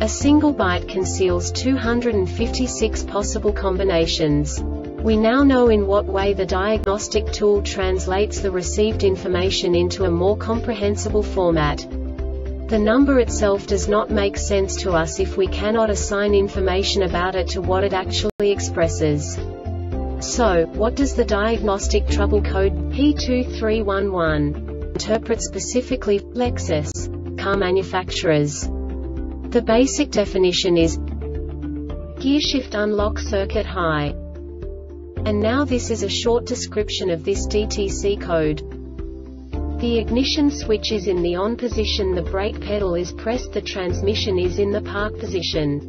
A single byte conceals 256 possible combinations. We now know in what way the diagnostic tool translates the received information into a more comprehensible format. The number itself does not make sense to us if we cannot assign information about it to what it actually expresses. So, what does the diagnostic trouble code P2311 interpret specifically for Lexus car manufacturers? The basic definition is gearshift unlock circuit high. And now this is a short description of this DTC code. The ignition switch is in the on position, the brake pedal is pressed, the transmission is in the park position.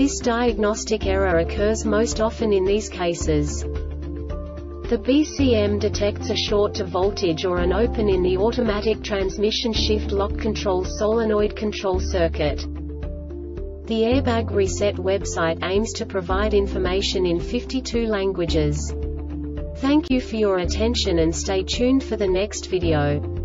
This diagnostic error occurs most often in these cases. The BCM detects a short to voltage or an open in the automatic transmission shift lock control solenoid control circuit. The Airbag Reset website aims to provide information in 52 languages. Thank you for your attention and stay tuned for the next video.